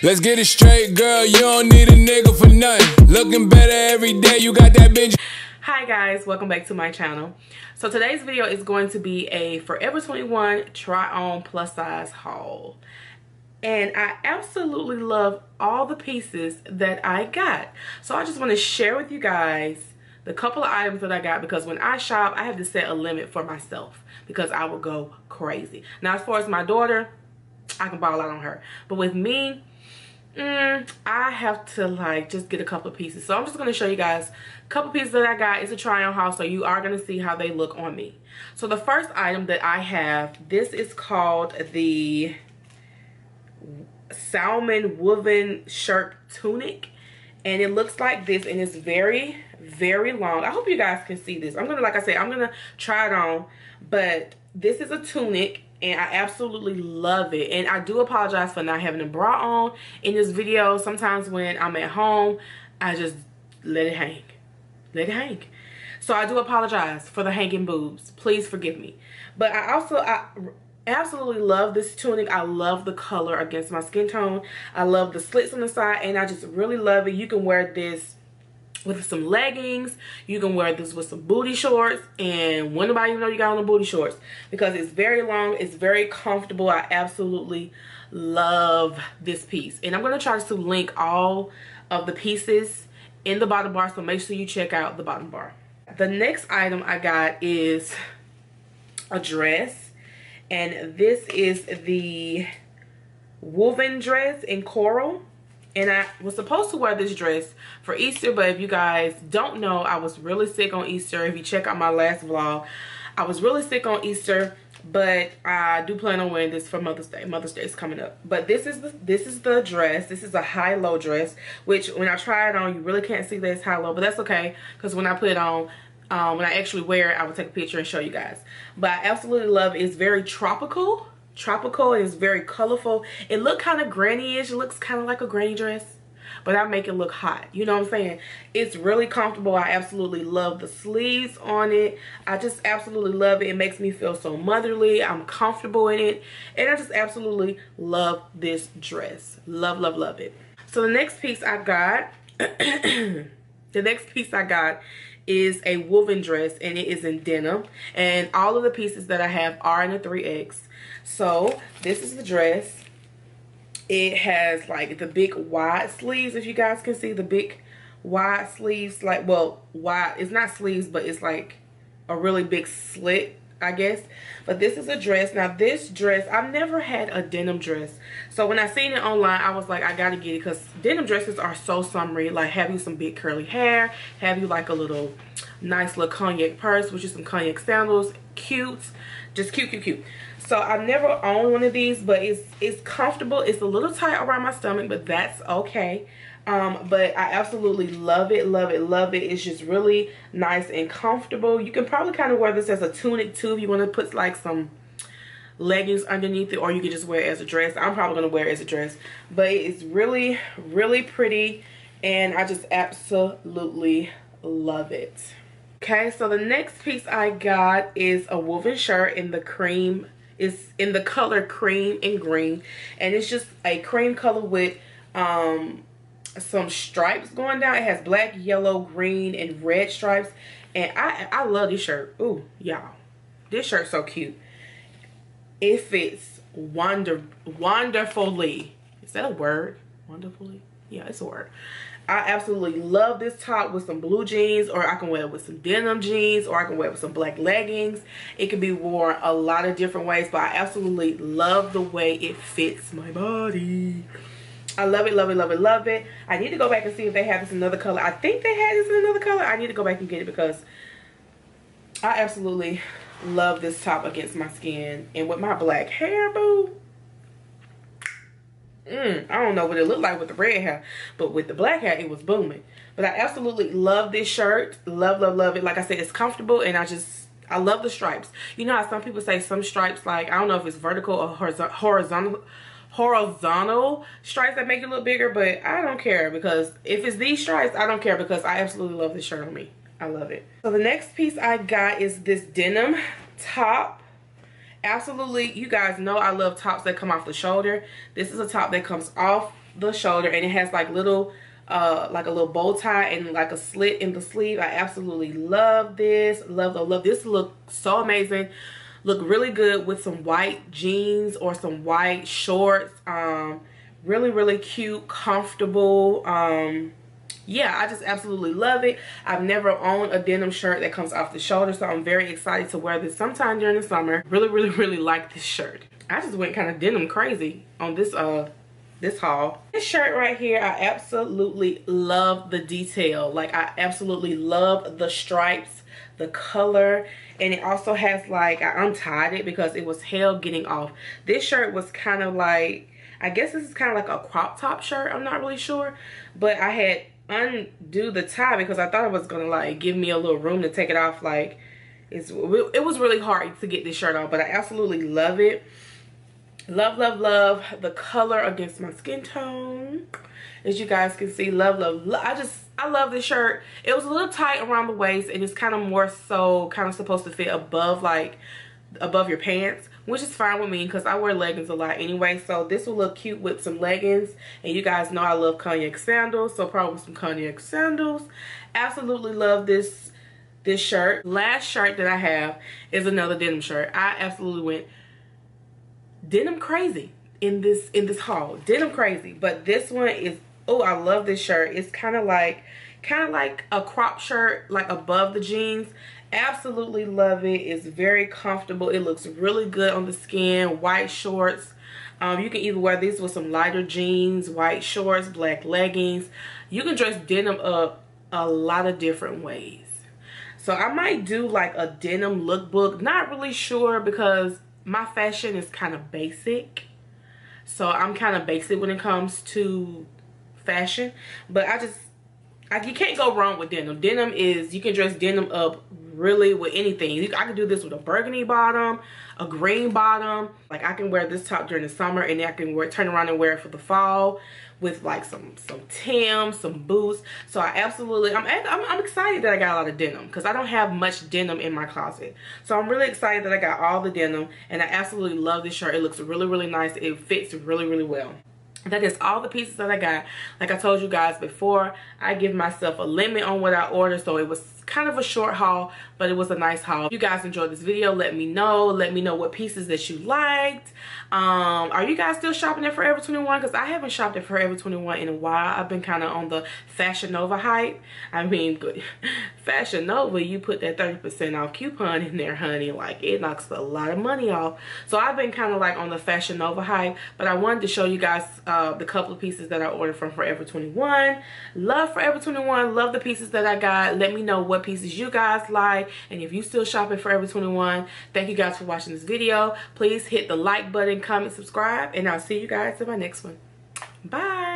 Let's get it straight, girl, you don't need a nigga for nothing. Looking better every day, you got that bitch. Hi guys, welcome back to my channel. So today's video is going to be a Forever 21 try on plus size haul. And I absolutely love all the pieces that I got. So I just want to share with you guys the couple of items that I got, because when I shop, I have to set a limit for myself because I will go crazy. Now, as far as my daughter, I can ball out on her. But with me, I have to like just get a couple of pieces. So I'm just going to show you guys a couple pieces that I got. It's a try on haul, so you are going to see how they look on me. So the first item that I have, this is called the salmon woven shirt tunic, and it looks like this, and it's very, very long. I hope you guys can see this. I'm gonna, like I said, I'm gonna try it on, but this is a tunic and I absolutely love it. And I do apologize for not having a bra on in this video. Sometimes when I'm at home, I just let it hang, let it hang. So I do apologize for the hanging boobs, please forgive me. But I absolutely love this tunic. I love the color against my skin tone. I love the slits on the side, and I just really love it. You can wear this with some leggings, you can wear this with some booty shorts, and wouldn't nobody even know you got on the booty shorts, because it's very long, it's very comfortable. I absolutely love this piece, and I'm going to try to link all of the pieces in the bottom bar, so make sure you check out the bottom bar. The next item I got is a dress. And this is the woven dress in coral. And I was supposed to wear this dress for Easter, but if you guys don't know, I was really sick on Easter. If you check out my last vlog, I was really sick on Easter, but I do plan on wearing this for Mother's Day. Mother's Day is coming up. But this is the dress. This is a high-low dress, which when I try it on, you really can't see that it's high-low, but that's okay, because when I put it on, when I actually wear it, I will take a picture and show you guys. But I absolutely love it. It's very tropical, and it's very colorful. It looked kind of granny-ish. It looks kind of like a granny dress, but I make it look hot. You know what I'm saying? It's really comfortable. I absolutely love the sleeves on it. I just absolutely love it. It makes me feel so motherly. I'm comfortable in it, and I just absolutely love this dress. Love, love, love it. So the next piece I got, is a woven dress, and it is in denim, and all of the pieces that I have are in a 3X. So this is the dress. It has like the big wide sleeves, if you guys can see the big wide sleeves, like, well, wide, it's not sleeves, but it's like a really big slit, I guess. But this is a dress. Now this dress, I've never had a denim dress, so when I seen it online, I was like, I gotta get it, because denim dresses are so summery, like have you some big curly hair, have you like a little nice little cognac purse, which is some cognac sandals, cute, just cute. So I've never owned one of these, but it's comfortable. It's a little tight around my stomach, but that's okay. But I absolutely love it, love it, love it. It's just really nice and comfortable. You can probably kind of wear this as a tunic too, if you want to put like some leggings underneath it, or you can just wear it as a dress. I'm probably going to wear it as a dress, but it's really, really pretty, and I just absolutely love it. Okay, so the next piece I got is a woven shirt in the cream. It's in the color cream and green, and it's just a cream color with some stripes going down. It has black, yellow, green, and red stripes, and I love this shirt. Ooh, y'all, this shirt's so cute. It fits wonderfully. Is that a word? Wonderfully? Yeah, it's a word. I absolutely love this top with some blue jeans, or I can wear it with some denim jeans, or I can wear it with some black leggings. It can be worn a lot of different ways, but I absolutely love the way it fits my body. I love it, love it, love it, love it. I need to go back and see if they have this in another color. I think they had this in another color. I need to go back and get it, because I absolutely love this top against my skin. And with my black hair, boo. I don't know what it looked like with the red hair, but with the black hair, it was booming. But I absolutely love this shirt. Love, love, love it. Like I said, it's comfortable, and I love the stripes. You know how some people say some stripes, like, I don't know if it's vertical or horizontal stripes that make it look bigger, but I don't care, because if it's these stripes, I don't care, because I absolutely love this shirt on me. I love it. So the next piece I got is this denim top. Absolutely, you guys know I love tops that come off the shoulder. This is a top that comes off the shoulder, and it has like little like a little bow tie and like a slit in the sleeve. I absolutely love this. Love this look. So amazing. Look really good with some white jeans or some white shorts. Really, really cute, comfortable. Yeah, I just absolutely love it. I've never owned a denim shirt that comes off the shoulder, so I'm very excited to wear this sometime during the summer. Really, really, really like this shirt. I just went kind of denim crazy on this this haul. This shirt right here, I absolutely love the detail. Like, I absolutely love the stripes, the color, and it also has like, I untied it because it was hell getting off. This shirt was kind of like, I guess this is kind of like a crop top shirt. I'm not really sure, but I had undo the tie because I thought it was gonna like give me a little room to take it off. Like, it was really hard to get this shirt off, but I absolutely love it. Love the color against my skin tone, as you guys can see. Love. I love this shirt. It was a little tight around the waist, and it's kind of more so kind of supposed to fit above, like above your pants, which is fine with me because I wear leggings a lot anyway. So this will look cute with some leggings, and you guys know I love cognac sandals, so probably some cognac sandals. Absolutely love this shirt. Last shirt that I have is another denim shirt. I absolutely went denim crazy in this haul. Denim crazy. But this one is, oh, I love this shirt. It's kind of like a crop shirt, like above the jeans. Absolutely love it. It's very comfortable. It looks really good on the skin. White shorts. You can either wear these with some lighter jeans, white shorts, black leggings. You can dress denim up a lot of different ways. So I might do like a denim lookbook. Not really sure because my fashion is kind of basic. So I'm kind of basic when it comes to fashion. But you can't go wrong with denim. Denim is, you can dress denim up really with anything. I can do this with a burgundy bottom, a green bottom. Like, I can wear this top during the summer, and I can turn around and wear it for the fall with like some Timbs, some boots. So I absolutely, I'm excited that I got a lot of denim because I don't have much denim in my closet. So I'm really excited that I got all the denim, and I absolutely love this shirt. It looks really, really nice. It fits really, really well. That is all the pieces that I got. Like I told you guys before, I give myself a limit on what I order, so it was kind of a short haul, but it was a nice haul. If you guys enjoyed this video, let me know. Let me know what pieces that you liked. Are you guys still shopping at Forever 21? Because I haven't shopped at Forever 21 in a while. I've been kind of on the Fashion Nova hype. I mean, Fashion Nova, you put that 30% off coupon in there, honey. Like, it knocks a lot of money off. So I've been kind of like on the Fashion Nova hype, but I wanted to show you guys the couple of pieces that I ordered from Forever 21. Love Forever 21. Love the pieces that I got. Let me know what pieces you guys like, and if you still shop at Forever 21. Thank you guys for watching this video. Please hit the like button, comment, subscribe, and I'll see you guys in my next one. Bye.